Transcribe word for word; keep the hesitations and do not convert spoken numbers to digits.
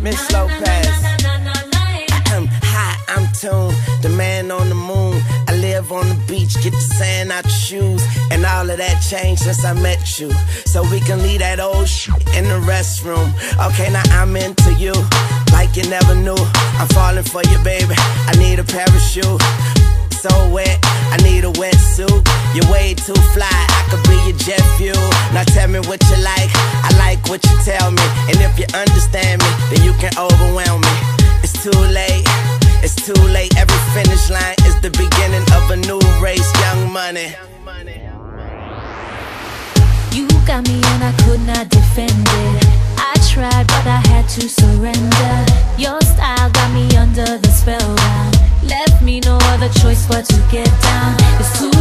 Miss Lopez. I'm hot, I'm tuned, the man on the moon. I live on the beach, get the sand out your shoes. And all of that changed since I met you. So we can leave that old shit in the restroom. Okay, now I'm into you, like you never knew. I'm falling for you, baby, I need a parachute. So wet, I need a wetsuit. You're way too fly, I could be your jet fuel. Now tell me what you like, I like what you tell me. And if you understand me, then you can overwhelm me. It's too late, it's too late. Every finish line is the beginning of a new race. Young Money. You got me and I could not defend it. I tried but I had to surrender. Your style got me under the spellbound. Left me no other choice but to get down. It's too